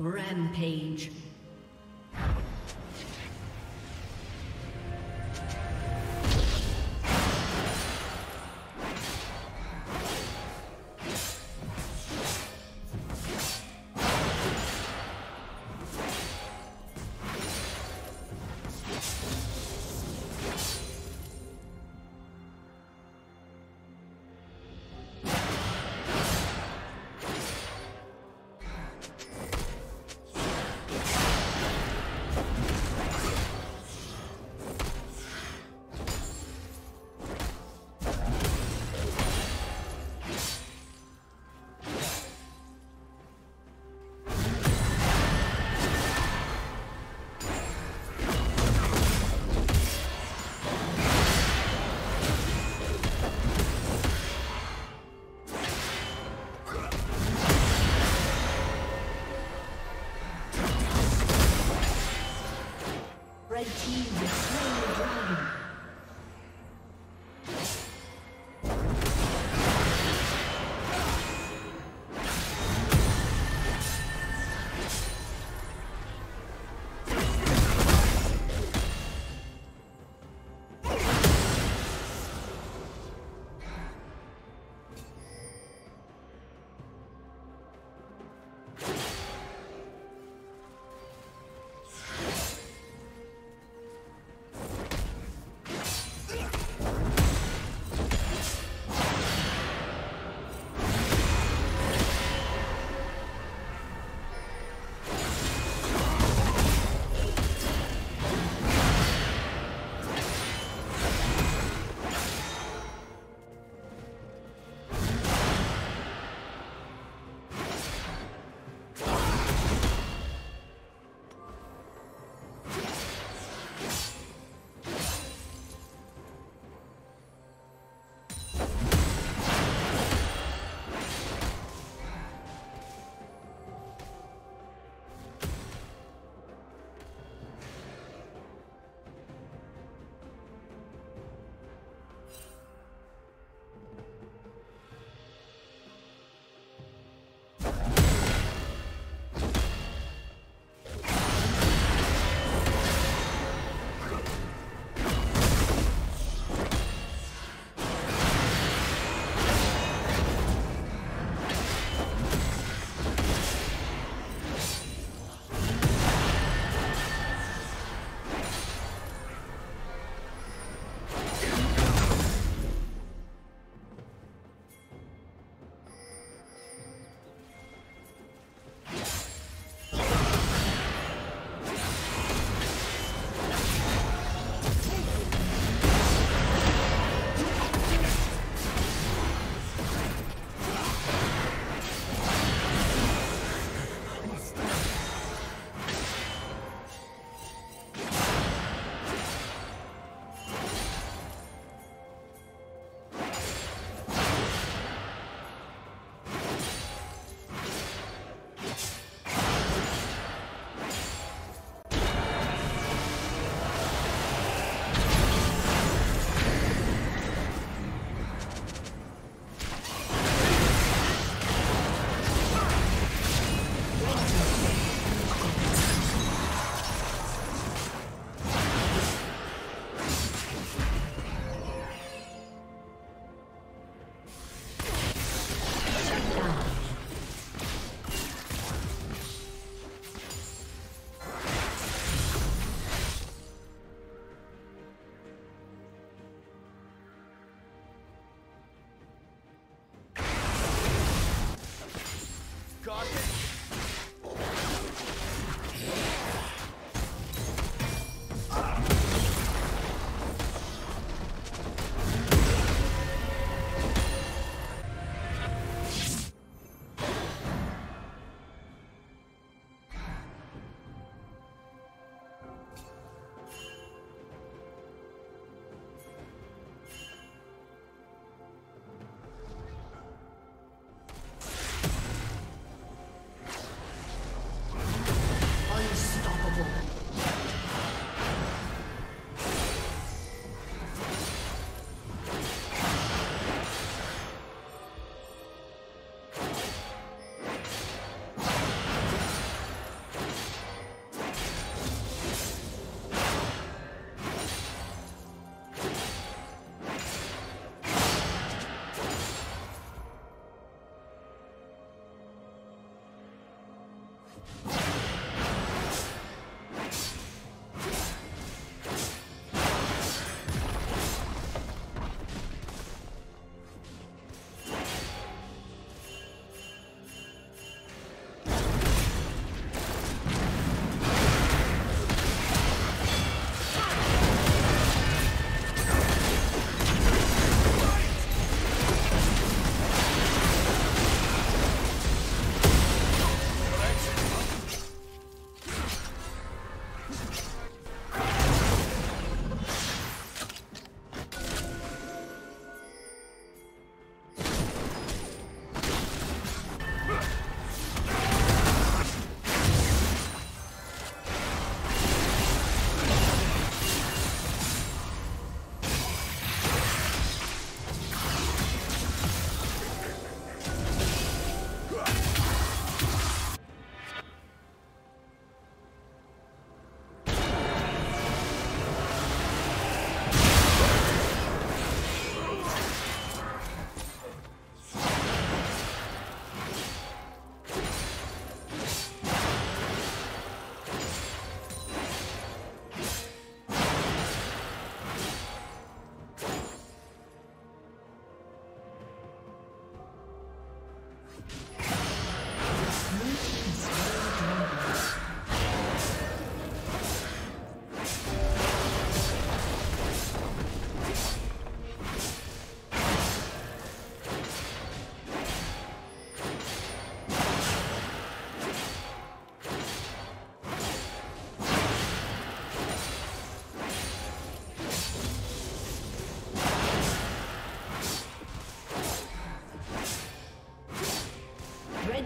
Rampage.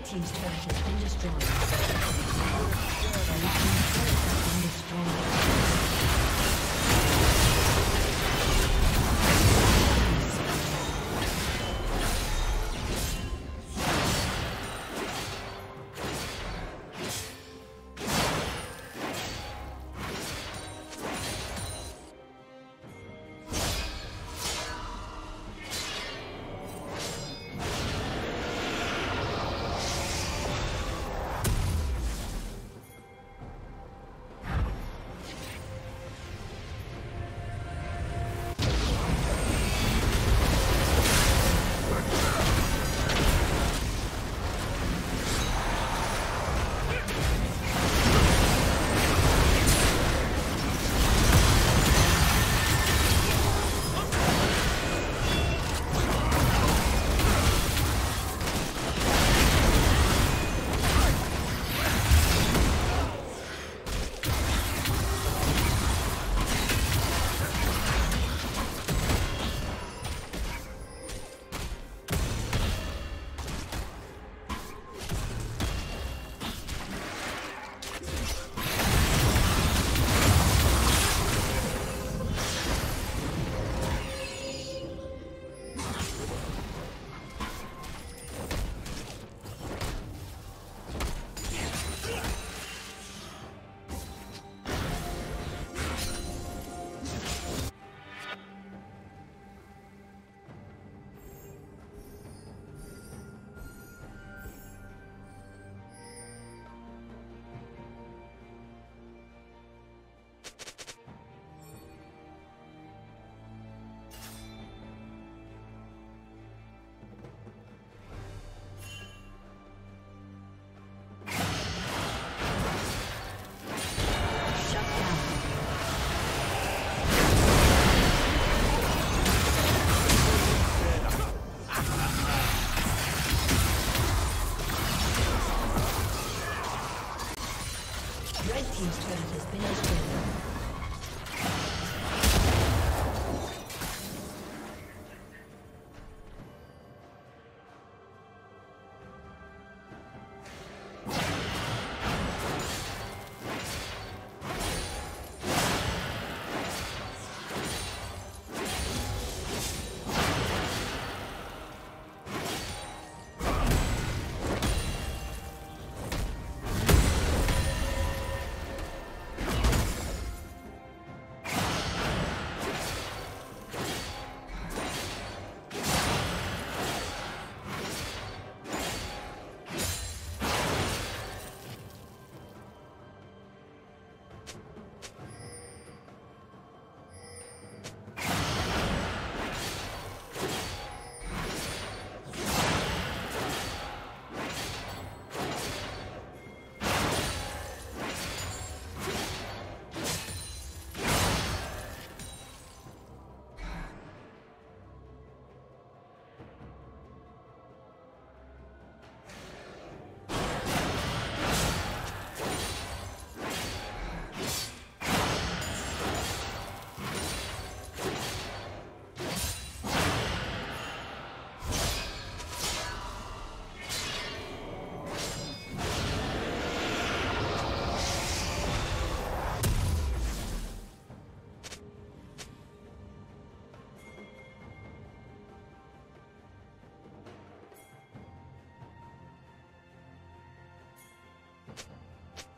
Team's turret has been destroyed. Team's turret has been destroyed.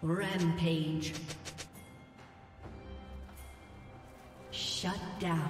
Rampage. Shut down.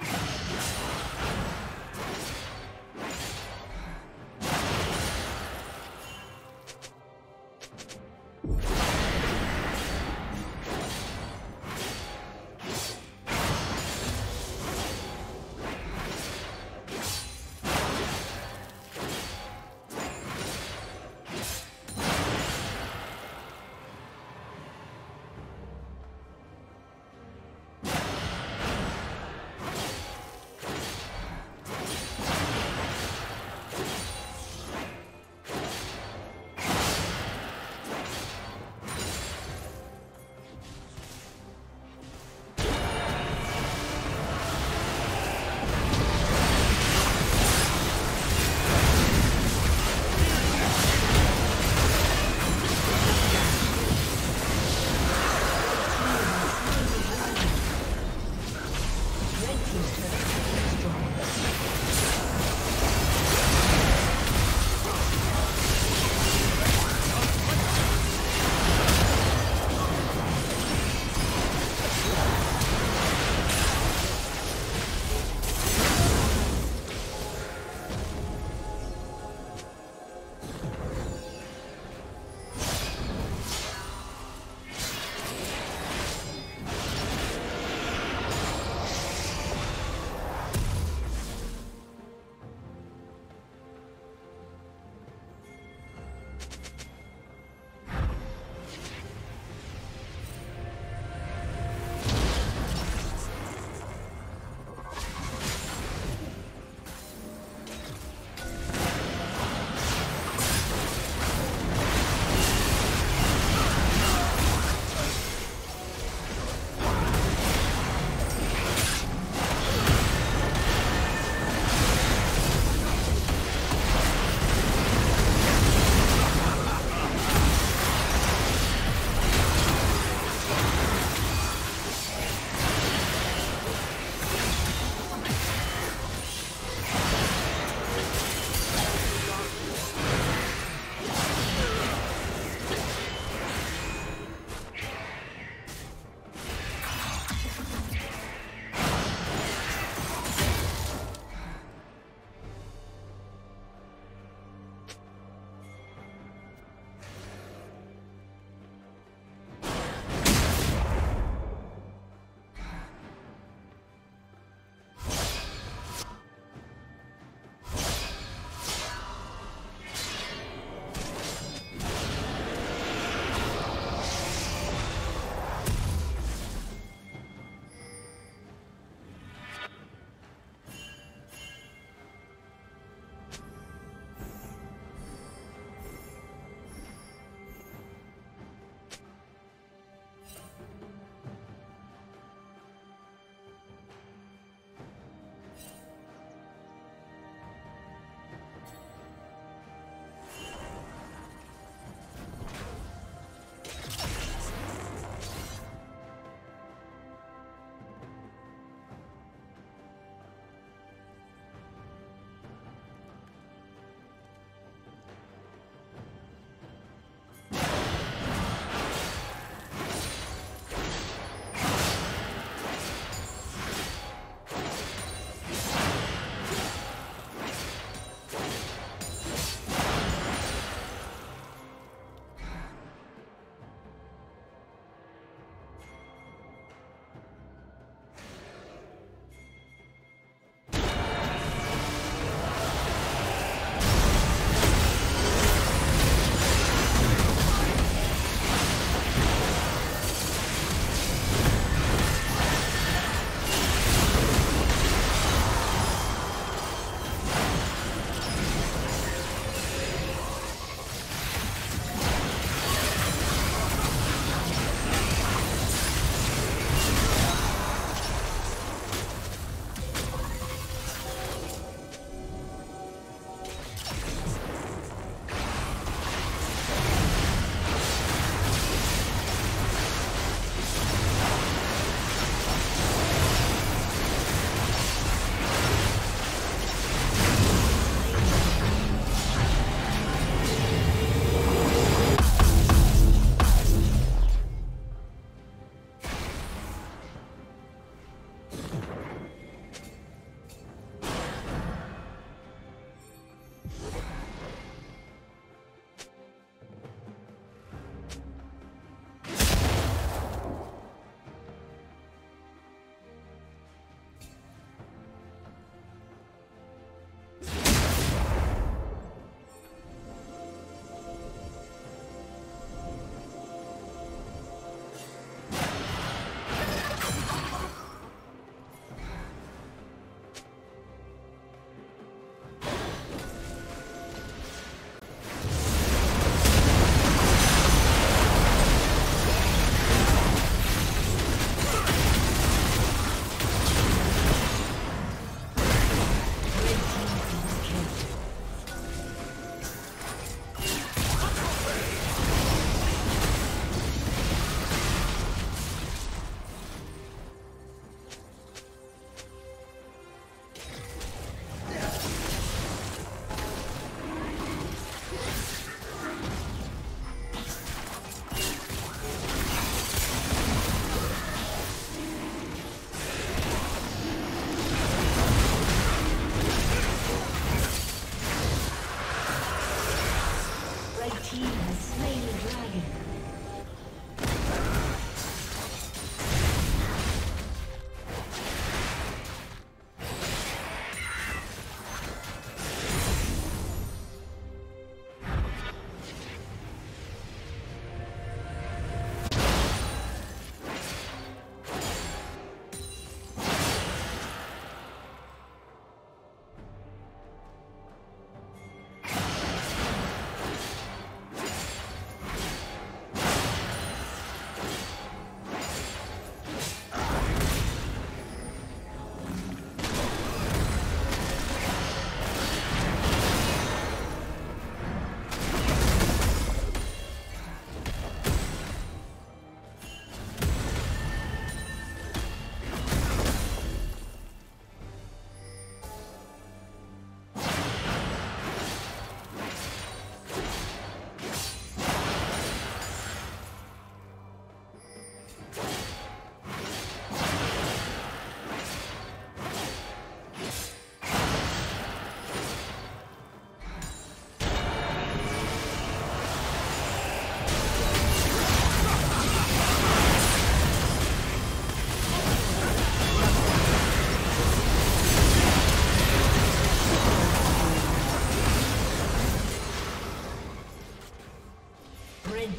team has slain the dragon.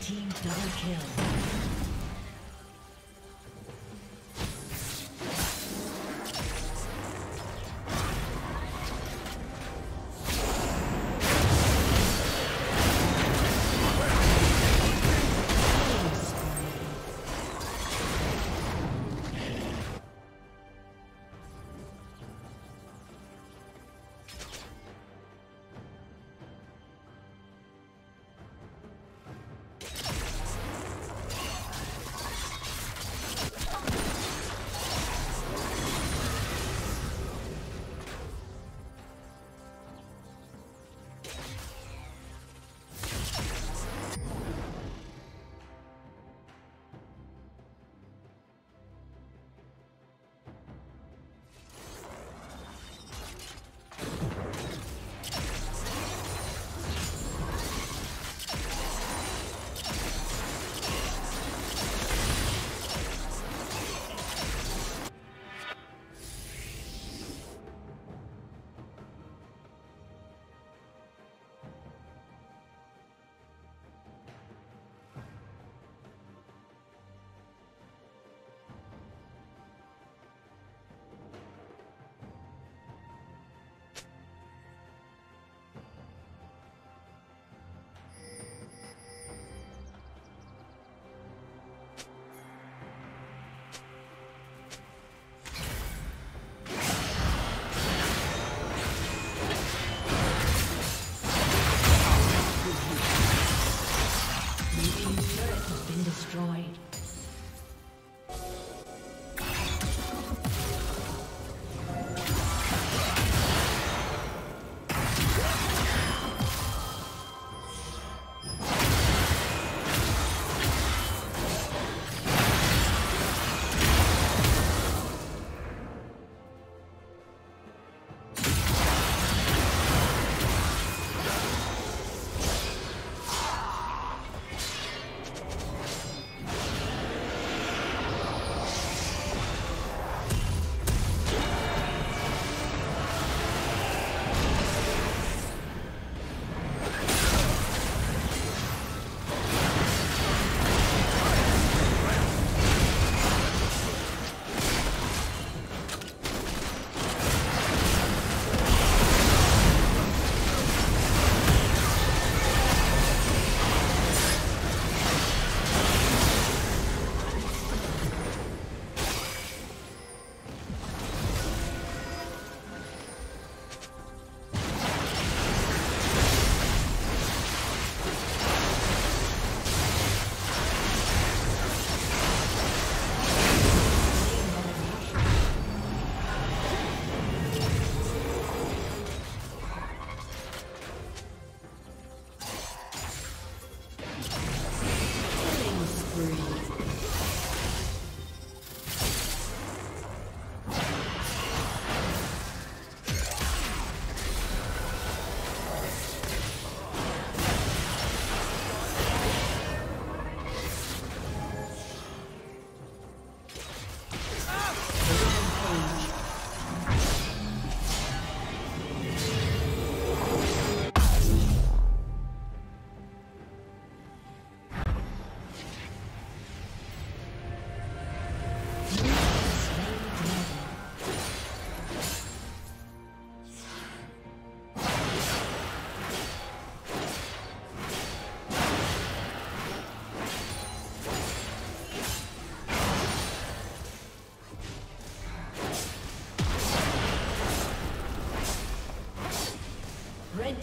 Team double kill. Red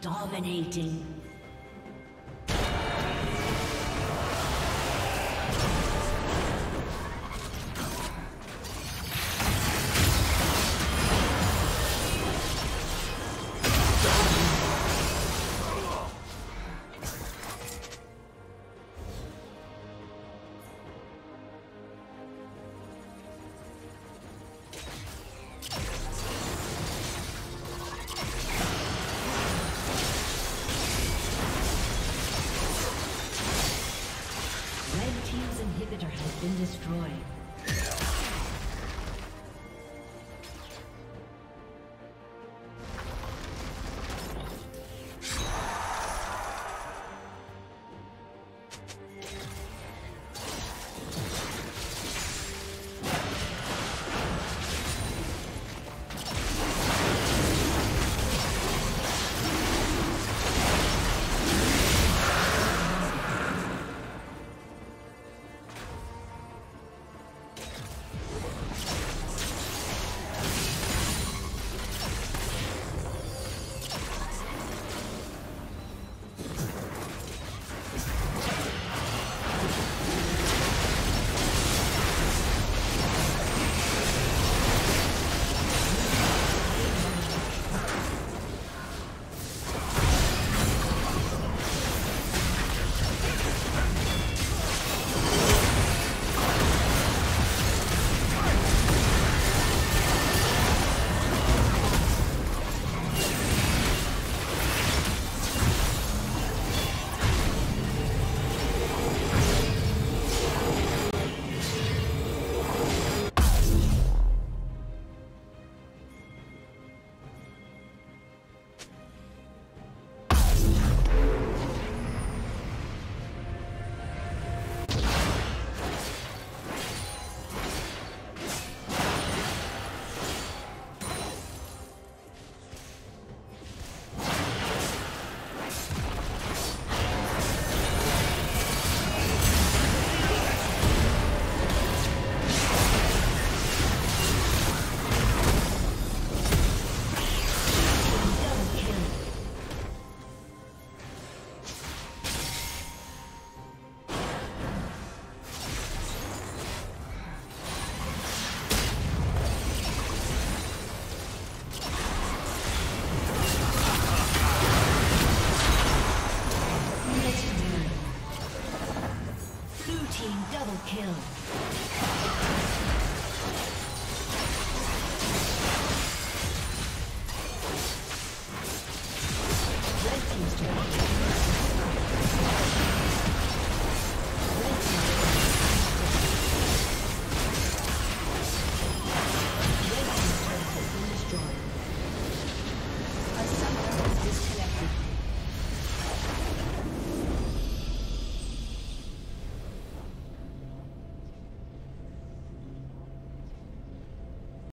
Dominating. Inhibitor has been destroyed.